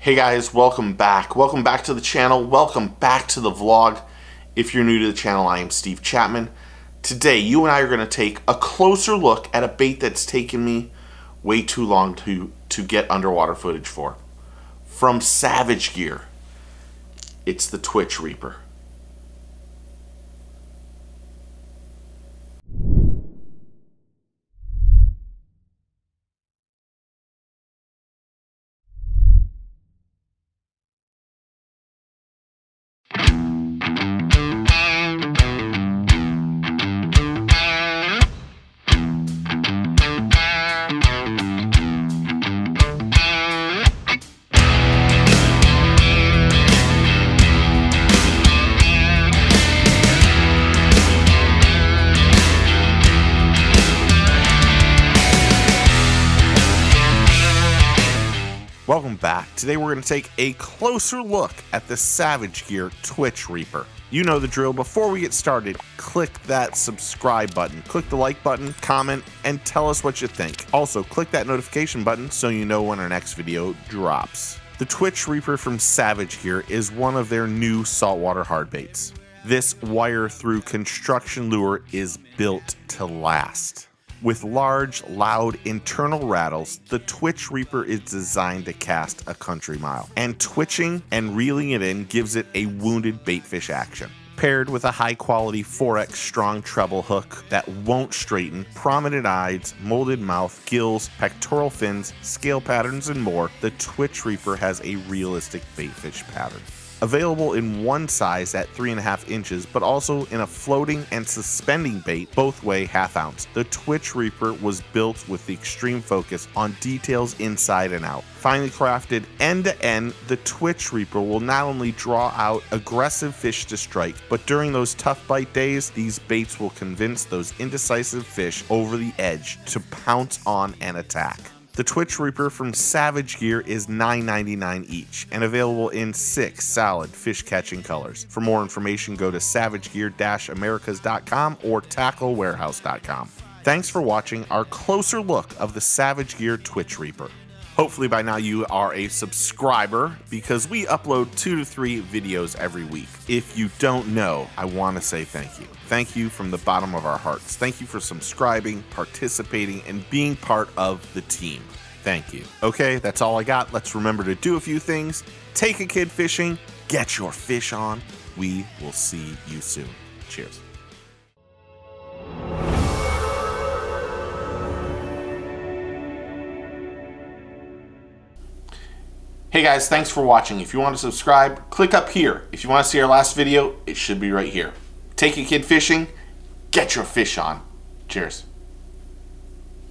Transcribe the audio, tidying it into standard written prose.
Hey guys, welcome back. Welcome back to the channel. Welcome back to the vlog. If you're new to the channel, I am Steve Chapman. Today, you and I are going to take a closer look at a bait that's taken me way too long to get underwater footage for. From Savage Gear, it's the Twitch Reaper. Welcome back. Today we're going to take a closer look at the Savage Gear Twitch Reaper. You know the drill. Before we get started, click that subscribe button, click the like button, comment, and tell us what you think. Also, click that notification button so you know when our next video drops. The Twitch Reaper from Savage Gear is one of their new saltwater hardbaits. This wire-through construction lure is built to last. With large, loud internal rattles, the Twitch Reaper is designed to cast a country mile, and twitching and reeling it in gives it a wounded baitfish action. Paired with a high-quality 4X strong treble hook that won't straighten, prominent eyes, molded mouth, gills, pectoral fins, scale patterns, and more, the Twitch Reaper has a realistic baitfish pattern. Available in one size at 3.5 inches, but also in a floating and suspending bait, both weigh 1/2 ounce. The Twitch Reaper was built with the extreme focus on details inside and out. Finely crafted end to end, the Twitch Reaper will not only draw out aggressive fish to strike, but during those tough bite days, these baits will convince those indecisive fish over the edge to pounce on and attack. The Twitch Reaper from Savage Gear is $9.99 each and available in 6 solid fish-catching colors. For more information, go to savagegear-americas.com or tacklewarehouse.com. Thanks for watching our closer look of the Savage Gear Twitch Reaper. Hopefully by now you are a subscriber because we upload 2 to 3 videos every week. If you don't know, I want to say thank you. Thank you from the bottom of our hearts. Thank you for subscribing, participating, and being part of the team. Thank you. Okay, that's all I got. Let's remember to do a few things. Take a kid fishing. Get your fish on. We will see you soon. Cheers. Hey guys, thanks for watching. If you want to subscribe, click up here. If you want to see our last video, it should be right here. Take a kid fishing, get your fish on. Cheers.